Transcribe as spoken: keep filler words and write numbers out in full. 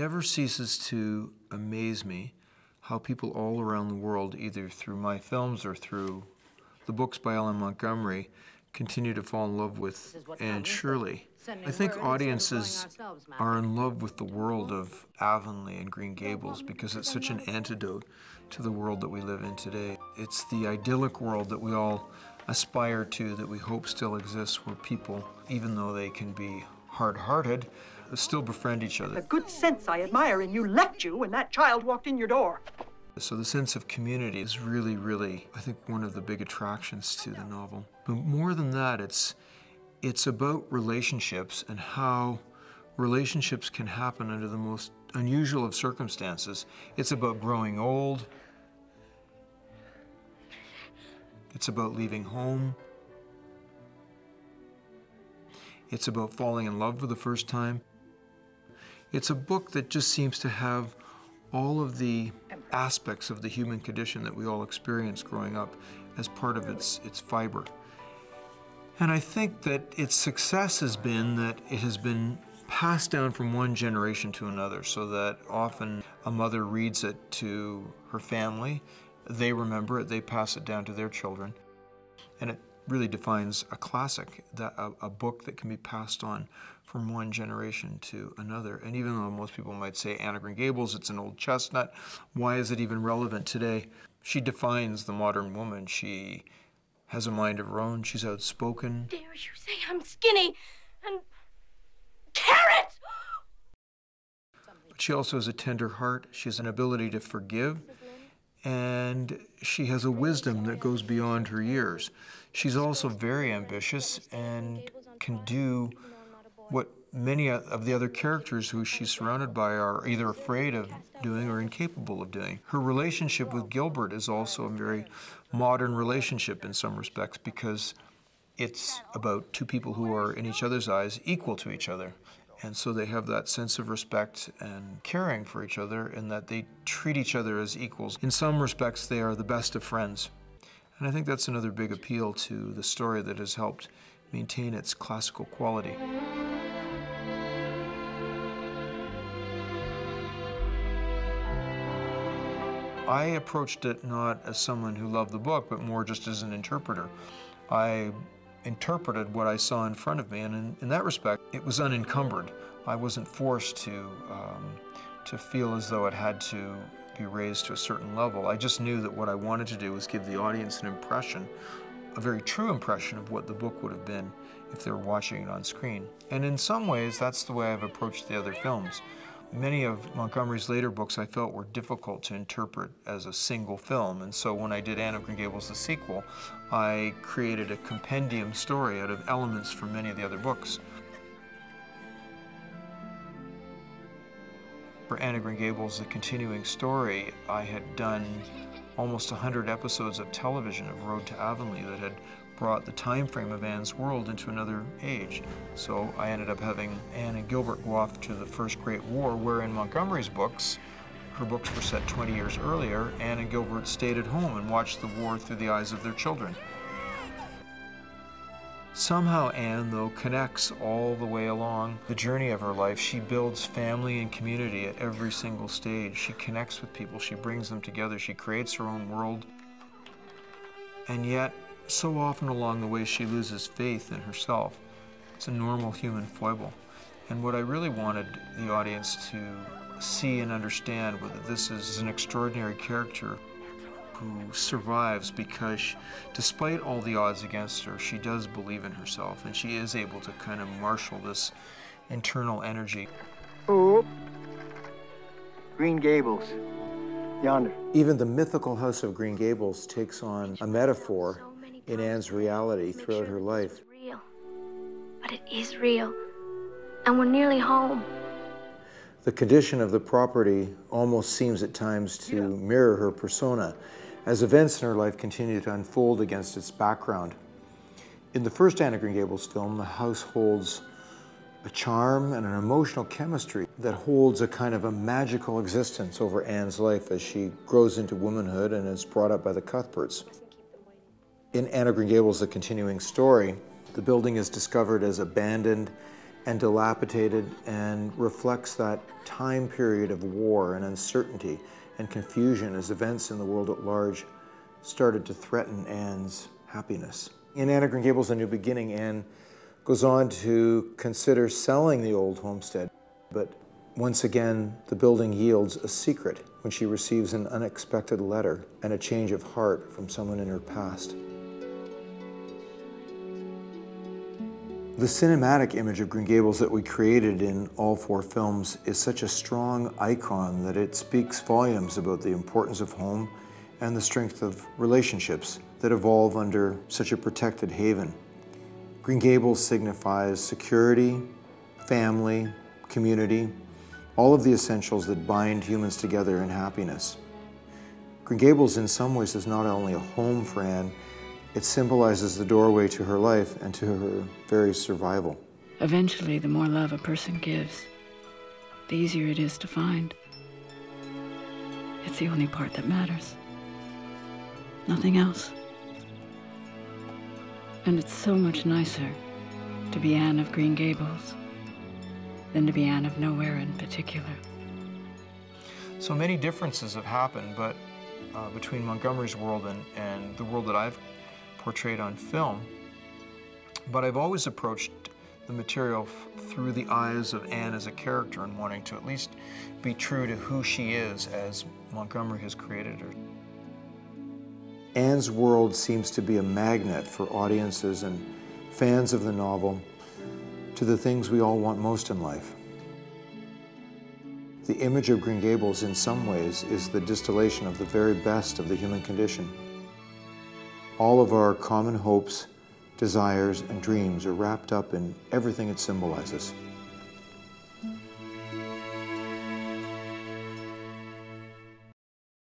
never ceases to amaze me how people all around the world, either through my films or through the books by Alan Montgomery, continue to fall in love with Anne Shirley. I think audiences are in love with the world of Avonlea and Green Gables because it's such an antidote to the world that we live in today. It's the idyllic world that we all aspire to, that we hope still exists, where people, even though they can be hard-hearted, still befriend each other. The good sense I admire in you left you when that child walked in your door. So the sense of community is really, really, I think, one of the big attractions to the novel. But more than that, it's, it's about relationships and how relationships can happen under the most unusual of circumstances. It's about growing old. It's about leaving home. It's about falling in love for the first time. It's a book that just seems to have all of the aspects of the human condition that we all experience growing up as part of its, its fiber. And I think that its success has been that it has been passed down from one generation to another, so that often a mother reads it to her family, they remember it, they pass it down to their children. And it really defines a classic, that, a, a book that can be passed on from one generation to another. And even though most people might say Anne of Green Gables, it's an old chestnut, why is it even relevant today? She defines the modern woman. She has a mind of her own. She's outspoken. Dare you say I'm skinny and carrots? But she also has a tender heart. She has an ability to forgive. And she has a wisdom that goes beyond her years. She's also very ambitious and can do what many of the other characters who she's surrounded by are either afraid of doing or incapable of doing. Her relationship with Gilbert is also a very modern relationship in some respects, because it's about two people who are, in each other's eyes, equal to each other. And so they have that sense of respect and caring for each other, and that they treat each other as equals. In some respects, they are the best of friends. And I think that's another big appeal to the story that has helped maintain its classical quality. I approached it not as someone who loved the book, but more just as an interpreter. I interpreted what I saw in front of me, and in, in that respect, it was unencumbered. I wasn't forced to, um, to feel as though it had to be raised to a certain level. I just knew that what I wanted to do was give the audience an impression, a very true impression of what the book would have been if they were watching it on screen. And in some ways, that's the way I've approached the other films. Many of Montgomery's later books I felt were difficult to interpret as a single film, and so when I did Anne of Green Gables, the sequel, I created a compendium story out of elements from many of the other books. For Anne of Green Gables, the continuing story, I had done almost one hundred episodes of television of Road to Avonlea that had brought the time frame of Anne's world into another age. So I ended up having Anne and Gilbert go off to the First Great War, where in Montgomery's books, her books were set twenty years earlier, Anne and Gilbert stayed at home and watched the war through the eyes of their children. Somehow Anne, though, connects all the way along the journey of her life. She builds family and community at every single stage. She connects with people, she brings them together, she creates her own world. And yet, so often along the way, she loses faith in herself. It's a normal human foible. And what I really wanted the audience to see and understand was that this is an extraordinary character who survives because, she, despite all the odds against her, she does believe in herself, and she is able to kind of marshal this internal energy. Oh, Green Gables. Yonder. Even the mythical house of Green Gables takes on a metaphor in Anne's reality throughout her life. Real. But it is real, and we're nearly home. The condition of the property almost seems at times to yeah. mirror her persona, as events in her life continue to unfold against its background. In the first Anne of Green Gables film, the house holds a charm and an emotional chemistry that holds a kind of a magical existence over Anne's life as she grows into womanhood and is brought up by the Cuthberts. In Anne of Green Gables, the continuing story, the building is discovered as abandoned and dilapidated, and reflects that time period of war and uncertainty and confusion as events in the world at large started to threaten Anne's happiness. In Anne of Green Gables, A New Beginning, Anne goes on to consider selling the old homestead, but once again, the building yields a secret when she receives an unexpected letter and a change of heart from someone in her past. The cinematic image of Green Gables that we created in all four films is such a strong icon that it speaks volumes about the importance of home and the strength of relationships that evolve under such a protected haven. Green Gables signifies security, family, community, all of the essentials that bind humans together in happiness. Green Gables in some ways is not only a home for Anne, it symbolizes the doorway to her life and to her very survival. Eventually, the more love a person gives, the easier it is to find. It's the only part that matters. Nothing else. And it's so much nicer to be Anne of Green Gables than to be Anne of nowhere in particular. So many differences have happened, but uh, between Montgomery's world and, and the world that I've portrayed on film, but I've always approached the material f through the eyes of Anne as a character and wanting to at least be true to who she is as Montgomery has created her. Anne's world seems to be a magnet for audiences and fans of the novel to the things we all want most in life. The image of Green Gables in some ways is the distillation of the very best of the human condition. All of our common hopes, desires, and dreams are wrapped up in everything it symbolizes.